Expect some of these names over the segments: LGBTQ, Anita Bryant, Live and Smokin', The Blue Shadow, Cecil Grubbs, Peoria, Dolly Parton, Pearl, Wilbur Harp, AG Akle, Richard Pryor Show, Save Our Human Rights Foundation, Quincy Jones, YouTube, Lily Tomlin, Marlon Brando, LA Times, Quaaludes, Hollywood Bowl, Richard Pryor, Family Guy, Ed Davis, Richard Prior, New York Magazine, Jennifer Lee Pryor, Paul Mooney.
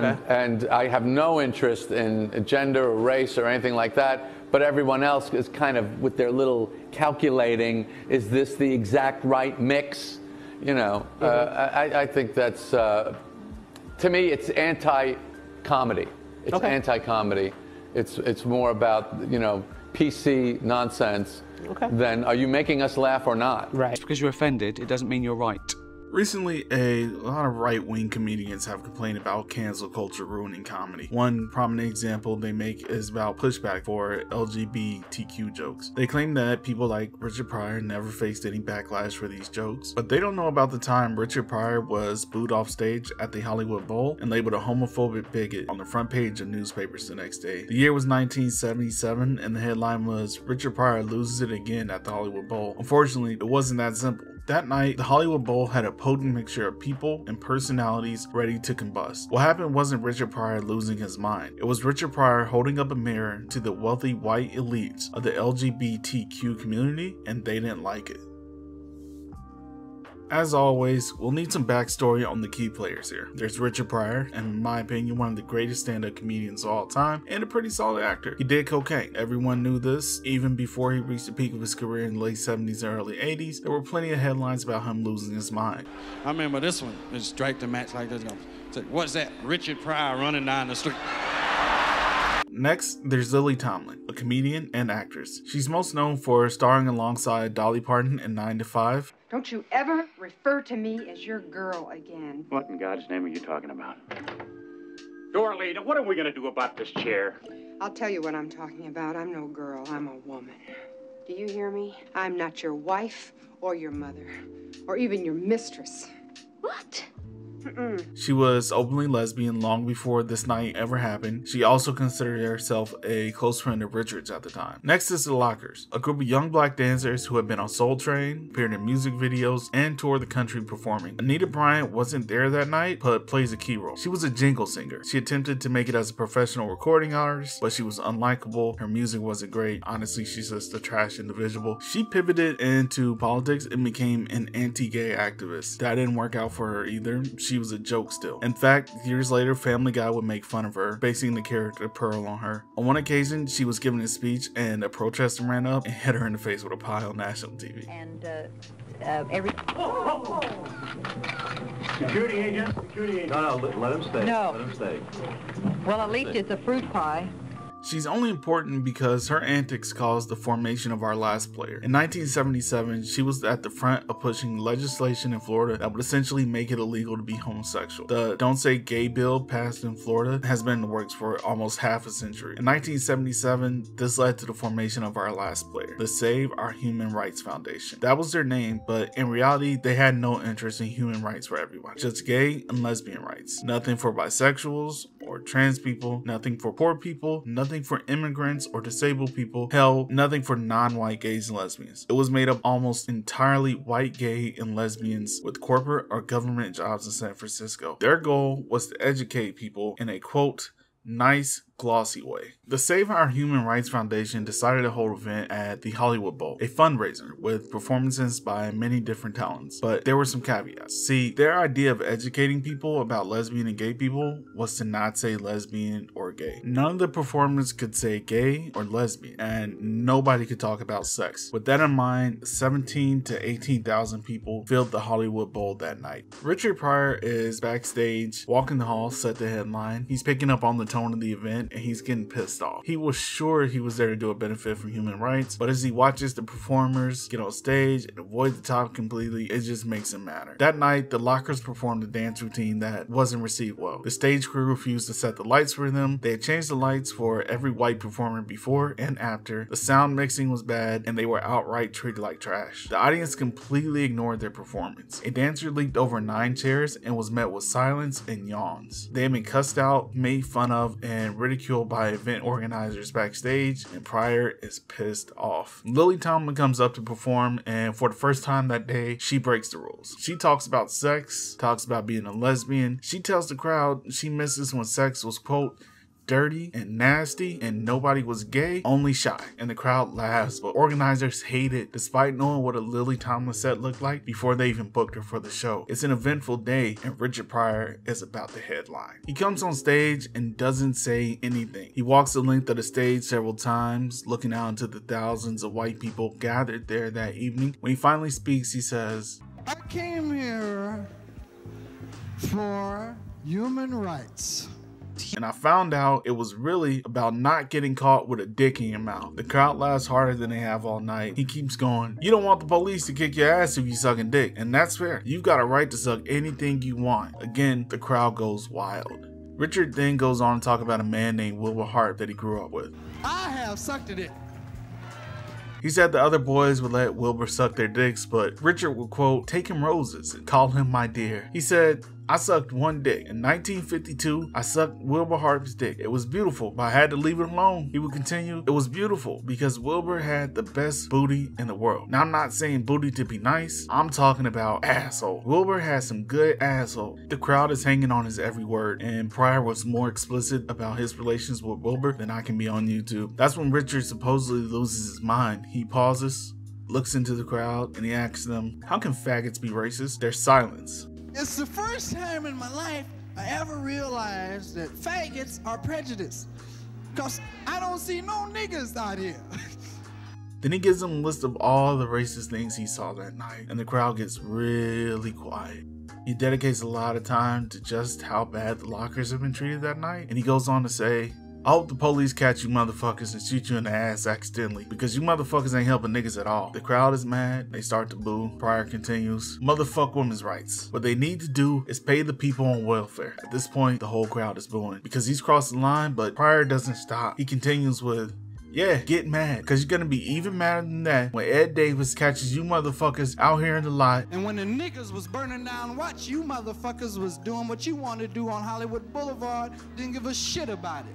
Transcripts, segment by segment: And I have no interest in gender or race or anything like that, but everyone else is kind of with their little calculating, is this the exact right mix? You know, I think that's, to me, it's anti-comedy. It's anti-comedy. It's more about, you know, PC nonsense than are you making us laugh or not? Right. Just because you're offended, it doesn't mean you're right. Recently, a lot of right-wing comedians have complained about cancel culture ruining comedy. One prominent example they make is about pushback for LGBTQ jokes. They claim that people like Richard Pryor never faced any backlash for these jokes, but they don't know about the time Richard Pryor was booed off stage at the Hollywood Bowl and labeled a homophobic bigot on the front page of newspapers the next day. The year was 1977, and the headline was, "Richard Pryor loses it again at the Hollywood Bowl." Unfortunately, it wasn't that simple. That night, the Hollywood Bowl had a potent mixture of people and personalities ready to combust. What happened wasn't Richard Pryor losing his mind. It was Richard Pryor holding up a mirror to the wealthy white elites of the LGBTQ community, and they didn't like it. As always, we'll need some backstory on the key players here. There's Richard Pryor, and in my opinion, one of the greatest stand-up comedians of all time, and a pretty solid actor. He did cocaine. Everyone knew this. Even before he reached the peak of his career in the late 70s and early 80s, there were plenty of headlines about him losing his mind. I remember this one. It striked a match like this. It's like, what's that? Richard Pryor running down the street. Next, there's Lily Tomlin, a comedian and actress. She's most known for starring alongside Dolly Parton in 9 to 5. Don't you ever refer to me as your girl again. What in God's name are you talking about? Dorlita, what are we going to do about this chair? I'll tell you what I'm talking about. I'm no girl. I'm a woman. Do you hear me? I'm not your wife or your mother or even your mistress. What? She was openly lesbian long before this night ever happened. She also considered herself a close friend of Richard's at the time. Next is The Lockers, a group of young black dancers who had been on Soul Train, appeared in music videos, and toured the country performing. Anita Bryant wasn't there that night, but plays a key role. She was a jingle singer. She attempted to make it as a professional recording artist, but she was unlikable. Her music wasn't great. Honestly, she's just a trash individual. She pivoted into politics and became an anti-gay activist. That didn't work out for her either. She was a joke still. In fact, years later, Family Guy would make fun of her, basing the character Pearl on her. On one occasion, she was giving a speech and a protester ran up and hit her in the face with a pie on national TV. And Security agent. No, let him stay. No. Let him stay. Well, at least it's a fruit pie. She's only important because her antics caused the formation of our last player. In 1977, she was at the front of pushing legislation in Florida that would essentially make it illegal to be homosexual. The Don't Say Gay bill passed in Florida has been in the works for almost half a century. In 1977, this led to the formation of our last player, the Save Our Human Rights Foundation. That was their name, but in reality, they had no interest in human rights for everyone, just gay and lesbian rights. Nothing for bisexuals or trans people, nothing for poor people, nothing for immigrants or disabled people, hell, nothing for non-white gays and lesbians. It was made up almost entirely white gay and lesbians with corporate or government jobs in San Francisco. Their goal was to educate people in a quote, nice, glossy way. The Save Our Human Rights Foundation decided to hold an event at the Hollywood Bowl, a fundraiser with performances by many different talents, but there were some caveats. See, their idea of educating people about lesbian and gay people was to not say lesbian or gay. None of the performers could say gay or lesbian, and nobody could talk about sex. With that in mind, 17,000 to 18,000 people filled the Hollywood Bowl that night. Richard Pryor is backstage, walking the hall, set the headline. He's picking up on the tone of the event, and he's getting pissed off. He was sure he was there to do a benefit from human rights, but as he watches the performers get on stage and avoid the topic completely, it just makes him madder. That night, the Lockers performed a dance routine that wasn't received well. The stage crew refused to set the lights for them. They had changed the lights for every white performer before and after. The sound mixing was bad, and they were outright treated like trash. The audience completely ignored their performance. A dancer leaped over 9 chairs and was met with silence and yawns. They had been cussed out, made fun of, and ridiculed by event organizers backstage, and Pryor is pissed off. Lily Tomlin comes up to perform, and for the first time that day, she breaks the rules. She talks about sex, talks about being a lesbian. She tells the crowd she misses when sex was, quote, dirty and nasty and nobody was gay, only shy. And the crowd laughs, but organizers hate it despite knowing what a Lily Tomlin set looked like before they even booked her for the show. It's an eventful day and Richard Pryor is about to headline. He comes on stage and doesn't say anything. He walks the length of the stage several times, looking out into the thousands of white people gathered there that evening. When he finally speaks, he says, "I came here for human rights. And I found out it was really about not getting caught with a dick in your mouth." The crowd laughs harder than they have all night. He keeps going, "You don't want the police to kick your ass if you sucking dick. And that's fair. You've got a right to suck anything you want." Again, the crowd goes wild. Richard then goes on to talk about a man named Wilbur Harp that he grew up with. "I have sucked a dick." He said the other boys would let Wilbur suck their dicks, but Richard would quote, "Take him roses and call him my dear." He said, "I sucked one dick. In 1952, I sucked Wilbur Harp's dick. It was beautiful, but I had to leave it alone." He would continue, "It was beautiful because Wilbur had the best booty in the world." Now, I'm not saying booty to be nice. I'm talking about asshole. Wilbur had some good asshole. The crowd is hanging on his every word, and Pryor was more explicit about his relations with Wilbur than I can be on YouTube. That's when Richard supposedly loses his mind. He pauses, looks into the crowd, and he asks them, "How can faggots be racist?" There's silence. "It's the first time in my life I ever realized that faggots are prejudiced, because I don't see no niggas out here." Then he gives them a list of all the racist things he saw that night, and the crowd gets really quiet. He dedicates a lot of time to just how bad the lockers have been treated that night, and he goes on to say, "I hope the police catch you motherfuckers and shoot you in the ass accidentally, because you motherfuckers ain't helping niggas at all." The crowd is mad. They start to boo. Pryor continues, "Motherfuck women's rights. What they need to do is pay the people on welfare." At this point, the whole crowd is booing because he's crossed the line, but Pryor doesn't stop. He continues with, "Yeah, get mad, because you're going to be even madder than that when Ed Davis catches you motherfuckers out here in the lot. And when the niggas was burning down, watch, you motherfuckers was doing what you want to do on Hollywood Boulevard, didn't give a shit about it.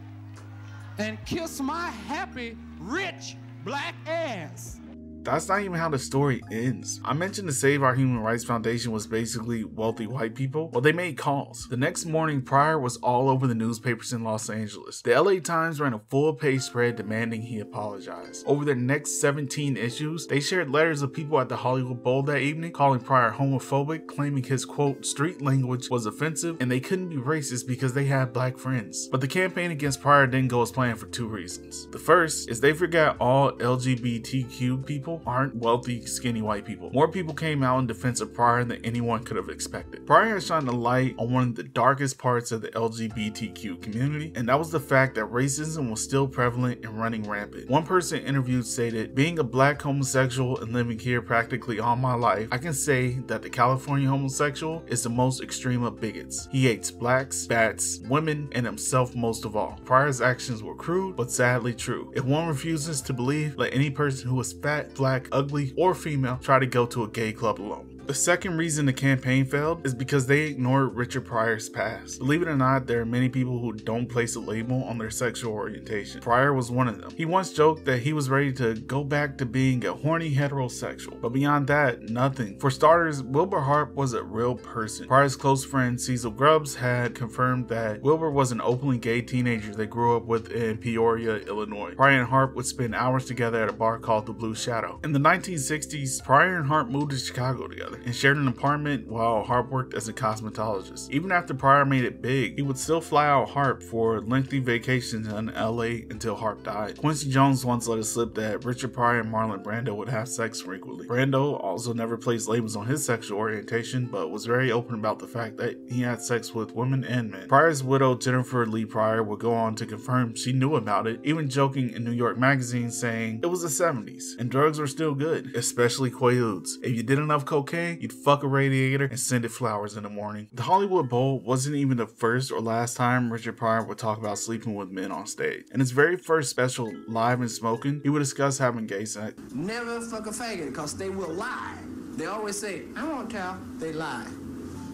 And kiss my happy, rich, black ass." That's not even how the story ends. I mentioned the Save Our Human Rights Foundation was basically wealthy white people. Well, they made calls. The next morning, Pryor was all over the newspapers in Los Angeles. The LA Times ran a full-page spread demanding he apologize. Over their next 17 issues, they shared letters of people at the Hollywood Bowl that evening calling Pryor homophobic, claiming his, quote, street language was offensive, and they couldn't be racist because they had black friends. But the campaign against Pryor didn't go as planned for two reasons. The first is they forgot all LGBTQ people aren't wealthy, skinny white people. More people came out in defense of Pryor than anyone could have expected. Pryor has shined a light on one of the darkest parts of the LGBTQ community, and that was the fact that racism was still prevalent and running rampant. One person interviewed stated, "Being a black homosexual and living here practically all my life, I can say that the California homosexual is the most extreme of bigots. He hates blacks, bats, women, and himself most of all." Pryor's actions were crude, but sadly true. If one refuses to believe, let any person who is fat, black, ugly, or female try to go to a gay club alone. The second reason the campaign failed is because they ignored Richard Pryor's past. Believe it or not, there are many people who don't place a label on their sexual orientation. Pryor was one of them. He once joked that he was ready to go back to being a horny heterosexual, but beyond that, nothing. For starters, Wilbur Harp was a real person. Pryor's close friend Cecil Grubbs had confirmed that Wilbur was an openly gay teenager they grew up with in Peoria, Illinois. Pryor and Harp would spend hours together at a bar called The Blue Shadow. In the 1960s, Pryor and Harp moved to Chicago together and shared an apartment while Harp worked as a cosmetologist. Even after Pryor made it big, he would still fly out Harp for lengthy vacations in LA until Harp died. Quincy Jones once let it slip that Richard Pryor and Marlon Brando would have sex frequently. Brando also never placed labels on his sexual orientation, but was very open about the fact that he had sex with women and men. Pryor's widow, Jennifer Lee Pryor, would go on to confirm she knew about it, even joking in New York Magazine saying, "It was the 70s, and drugs were still good, especially Quaaludes. If you did enough cocaine, you'd fuck a radiator and send it flowers in the morning." The Hollywood Bowl wasn't even the first or last time Richard Pryor would talk about sleeping with men on stage. In his very first special, Live and Smokin', he would discuss having gay sex. "Never fuck a faggot because they will lie. They always say, I won't tell. They lie.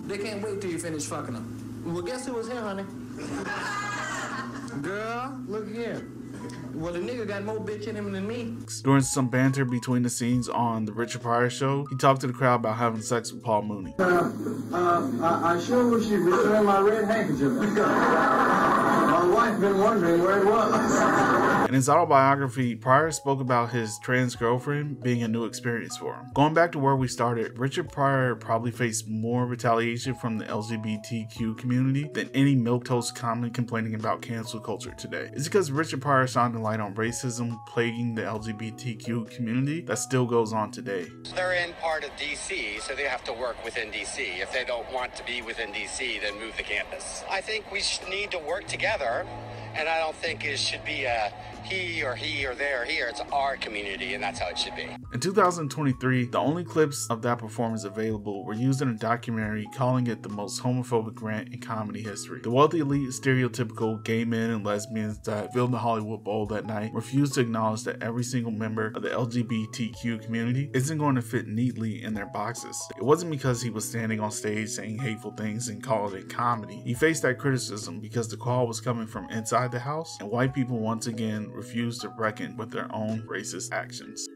They can't wait till you finish fucking them. Well, guess who was here, honey? Girl, look here. Well, the nigga got more bitch in him than me." During some banter between the scenes on The Richard Pryor Show, he talked to the crowd about having sex with Paul Mooney. I sure wish you'd return my red handkerchief. My wife been wondering where he was. In his autobiography, Pryor spoke about his trans girlfriend being a new experience for him. Going back to where we started, Richard Pryor probably faced more retaliation from the LGBTQ community than any milquetoast comic complaining about cancel culture today. It's because Richard Pryor shined a light on racism plaguing the LGBTQ community that still goes on today. They're in part of DC, so they have to work within DC. If they don't want to be within DC, then move the campus. I think we need to work together, and I don't think it should be a he or there or here. It's our community, and that's how it should be. In 2023, the only clips of that performance available were used in a documentary calling it the most homophobic rant in comedy history. The wealthy elite, stereotypical gay men and lesbians that filled the Hollywood Bowl that night refused to acknowledge that every single member of the LGBTQ community isn't going to fit neatly in their boxes. It wasn't because he was standing on stage saying hateful things and calling it comedy. He faced that criticism because the call was coming from inside the house, and white people once again refused to reckon with their own racist actions.